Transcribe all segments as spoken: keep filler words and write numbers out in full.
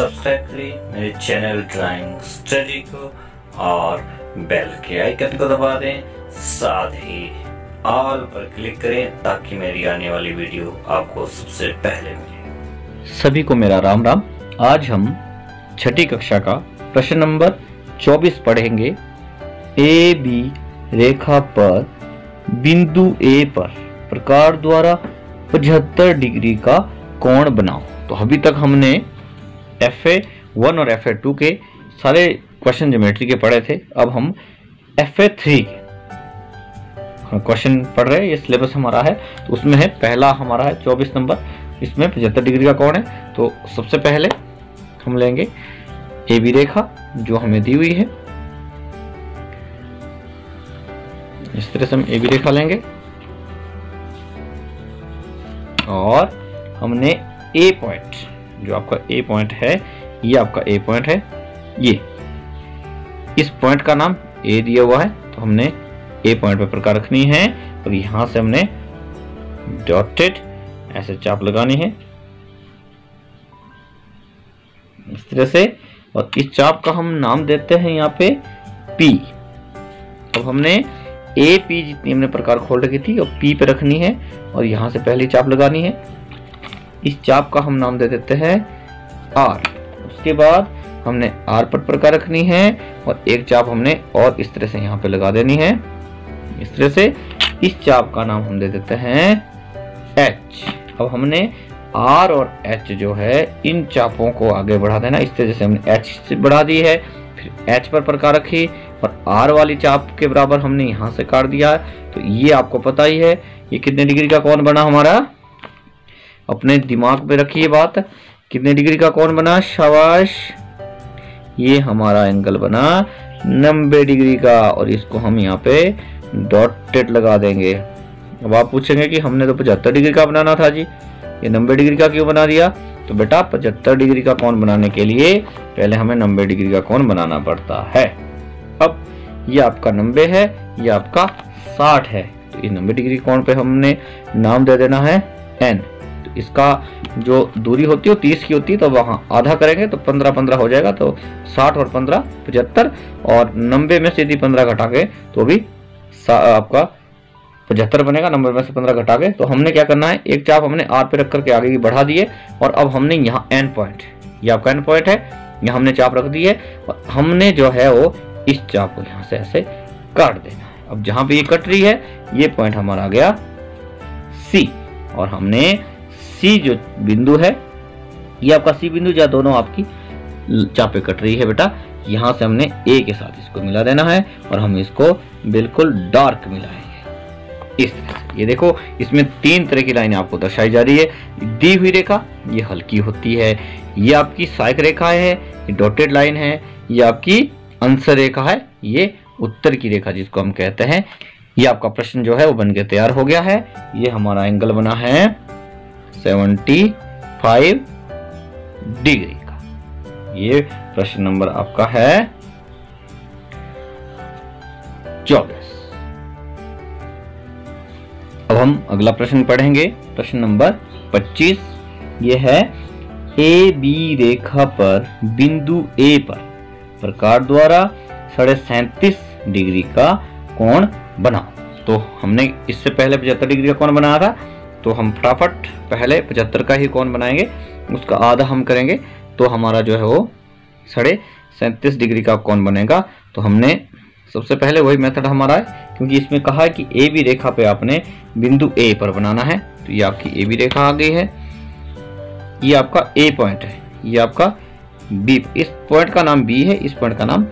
Subscribe करें मेरे channel drawing study को और बेल के आइकन को दबा दें, साथ ही ऑल पर क्लिक करें ताकि मेरी आने वाली वीडियो आपको सबसे पहले मिले। सभी को मेरा राम राम। आज हम छठी कक्षा का प्रश्न नंबर चौबीस पढ़ेंगे। ए बी रेखा पर बिंदु ए पर प्रकार द्वारा पचहत्तर डिग्री का कोण बनाओ। तो अभी तक हमने एफ ए वन और एफ ए टू के सारे क्वेश्चन ज्योमेट्री के पढ़े थे। अब हम एफ ए थ्री के क्वेश्चन पढ़ रहे हैं। ये सिलेबस हमारा है, तो उसमें है पहला हमारा है चौबीस नंबर, इसमें पचहत्तर डिग्री का कोण है। तो सबसे पहले हम लेंगे ए बी रेखा जो हमें दी हुई है। इस तरह से हम ए बी रेखा लेंगे और हमने ए पॉइंट, जो आपका ए पॉइंट है, ये आपका ए पॉइंट है, ये इस पॉइंट का नाम ए दिया हुआ है। तो हमने ए पॉइंट पर प्रकार रखनी है और यहां से हमने डॉटेड ऐसे चाप लगानी है इस तरह से, और इस चाप का हम नाम देते हैं यहाँ पे P। अब हमने ए पी जितनी हमने प्रकार खोल रखी थी और P पे रखनी है और यहाँ से पहली चाप लगानी है। इस चाप का हम नाम दे देते हैं R। उसके बाद हमने R पर प्रकार रखनी है और एक चाप हमने और इस तरह से यहाँ पे लगा देनी है इस तरह से। इस चाप का नाम हम दे देते हैं H। अब हमने R और H जो है, इन चापों को आगे बढ़ा देना इस तरह, जैसे हमने H से बढ़ा दी है, फिर H पर प्रकार रखी और R वाली चाप के बराबर हमने यहाँ से काट दिया। तो ये आपको पता ही है ये कितने डिग्री का कोण बना हमारा। अपने दिमाग में रखिए बात, कितने डिग्री का कोण बना, शाबाश। ये हमारा एंगल बना नब्बे डिग्री का और इसको हम यहाँ पे डॉटेड लगा देंगे। अब आप पूछेंगे कि हमने तो पचहत्तर डिग्री का बनाना था जी, ये नब्बे डिग्री का क्यों बना दिया? तो बेटा पचहत्तर डिग्री का कोण बनाने के लिए पहले हमें नब्बे डिग्री का कोण बनाना पड़ता है। अब ये आपका नब्बे है, ये आपका साठ है, तो ये नब्बे डिग्री कोण पे हमने नाम दे देना है एन। तो इसका जो दूरी होती है वो तीस की होती है, तो वहाँ आधा करेंगे तो पंद्रह पंद्रह हो जाएगा। तो साठ और पंद्रह पचहत्तर, और नब्बे में से यदि पंद्रह घटाएंगे तो भी आपका पचहत्तर बनेगा। नंबर में से पंद्रह घटा के तो हमने क्या करना है, एक चाप हमने आर पे रख करके आगे की बढ़ा दिए और अब हमने यहाँ एन पॉइंट, ये आपका एन पॉइंट है, यहाँ हमने चाप रख दी है और हमने जो है वो इस चाप को यहाँ से ऐसे काट देना है। अब जहाँ पे ये कट रही है ये पॉइंट हमारा आ गया सी, और हमने सी जो बिंदु है, ये आपका सी बिंदु जहाँ दोनों आपकी चापे कट रही है बेटा, यहाँ से हमने ए के साथ इसको मिला देना है और हम इसको बिल्कुल डार्क मिलाएंगे इस तरह से। ये देखो इसमें तीन तरह की लाइन आपको दर्शाई जा रही है। दी हुई रेखा ये हल्की होती है, ये आपकी सहायक रेखा है, ये डॉटेड लाइन है, ये आपकी अंश रेखा है, ये उत्तर की रेखा जिसको हम कहते हैं। ये आपका प्रश्न जो है वो बनके तैयार हो गया है। ये हमारा एंगल बना है पचहत्तर डिग्री का। ये प्रश्न नंबर आपका है चौबीस। अब हम अगला प्रश्न पढ़ेंगे, प्रश्न नंबर पच्चीस। ये है ए बी रेखा पर बिंदु ए पर प्रकार द्वारा साढ़े सैंतीस डिग्री का कोण बनाओ। तो हमने इससे पहले पचहत्तर डिग्री का कोण बनाया था, तो हम फटाफट पहले पचहत्तर का ही कोण बनाएंगे, उसका आधा हम करेंगे तो हमारा जो है वो साढ़े सैंतीस डिग्री का कोण बनेगा। तो हमने सबसे पहले वही मेथड हमारा है, क्योंकि इसमें कहा है कि ए बी रेखा पे आपने बिंदु ए पर बनाना है। तो ये आपकी ए बी रेखा आ गई है, ये आपका ए पॉइंट है, ये आपका बी, इस पॉइंट का नाम बी है, इस पॉइंट का नाम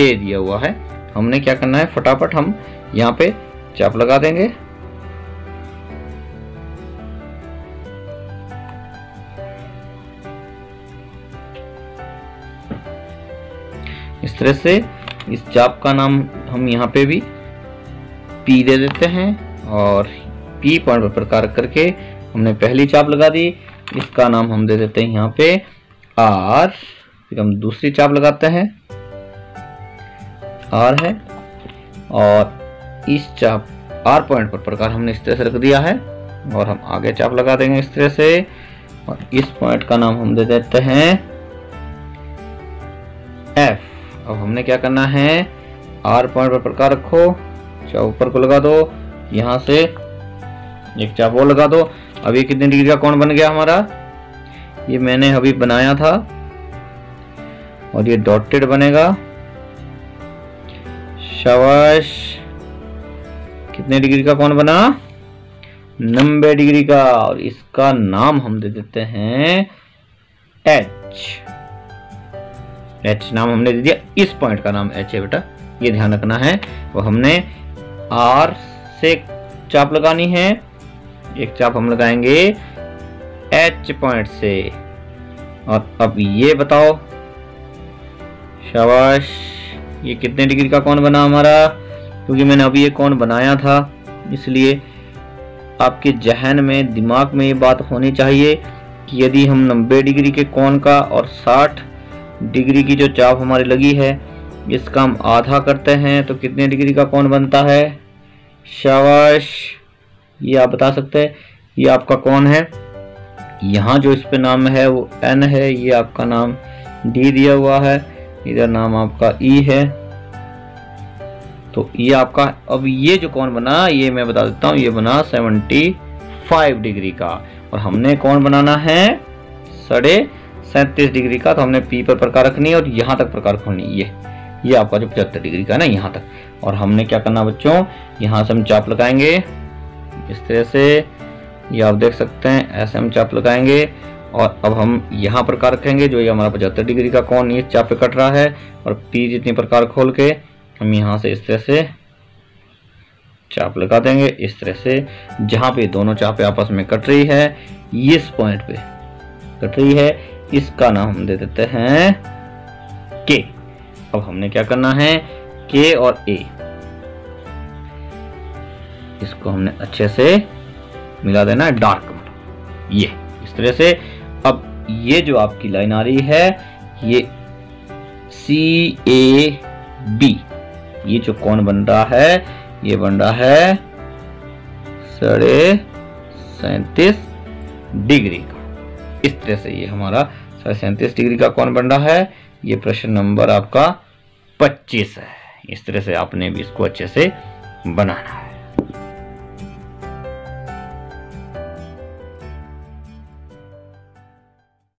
ए दिया हुआ है। हमने क्या करना है, फटाफट हम यहाँ पे चाप लगा देंगे इस तरह से। इस चाप का नाम हम यहाँ पे भी P दे देते हैं और P पॉइंट पर प्रकार करके हमने पहली चाप लगा दी, इसका नाम हम दे देते हैं यहाँ पे R। फिर हम दूसरी चाप लगाते हैं, R है, और इस चाप R पॉइंट पर प्रकार हमने इस तरह से रख दिया है और हम आगे चाप लगा देंगे इस तरह से, और इस पॉइंट का नाम हम दे देते हैं F। अब हमने क्या करना है, R पॉइंट पर पक्का रखो, ऊपर को लगा दो, यहाँ से एक चापो लगा दो। अब ये कितने डिग्री का कोण बन गया हमारा, ये मैंने अभी बनाया था और ये डॉटेड बनेगा। शाबाश, कितने डिग्री का कोण बना, नब्बे डिग्री का। और इसका नाम हम दे देते हैं H। H नाम हमने दे दिया, इस पॉइंट का नाम H है बेटा, ये ध्यान रखना है। वो हमने R से चाप लगानी है, एक चाप हम लगाएंगे H पॉइंट से। और अब ये बताओ, शाबाश, ये कितने डिग्री का कोण बना हमारा, क्योंकि मैंने अभी ये कोण बनाया था, इसलिए आपके जहन में, दिमाग में ये बात होनी चाहिए कि यदि हम नब्बे डिग्री के कोण का और साठ डिग्री की जो चाप हमारी लगी है इसका हम आधा करते हैं तो कितने डिग्री का कोण बनता है। शाबाश, ये आप बता सकते हैं, ये आपका कोण है। यहाँ जो इस पे नाम है वो N है, ये आपका नाम D दिया हुआ है, इधर नाम आपका E है। तो ये आपका, अब ये जो कोण बना ये मैं बता देता हूँ, ये बना पचहत्तर डिग्री का। और हमने कोण बनाना है साढ़े सैंतीस डिग्री का, तो हमने P पर प्रकार रखनी है और यहाँ तक प्रकार खोलनी। ये ये आपका जो पचहत्तर डिग्री का है ना, यहाँ तक। और हमने क्या करना बच्चों, यहाँ से हम चाप लगाएंगे इस तरह से, ये आप देख सकते हैं, ऐसे हम चाप लगाएंगे। और अब हम यहाँ प्रकार रखेंगे, जो ये हमारा पचहत्तर डिग्री का कोण ये चाप पे कट रहा है, और P जितनी प्रकार खोल के हम यहाँ से इस तरह से चाप लगा देंगे, इस तरह से। जहाँ पे दोनों चापें आपस में कट रही है, इस पॉइंट पे कट रही है, इसका नाम हम दे देते हैं K। अब हमने क्या करना है, K और A इसको हमने अच्छे से मिला देना है, डार्क मतलब ये इस तरह से। अब ये जो आपकी लाइन आ रही है ये C A B, ये जो कोण बन रहा है ये बन रहा है साढ़े सैंतीस डिग्री का। इस तरह से ये हमारा साढ़े सैंतीस डिग्री का कोण बन रहा है। ये प्रश्न नंबर आपका पच्चीस है। इस तरह से आपने भी इसको अच्छे से बनाना है।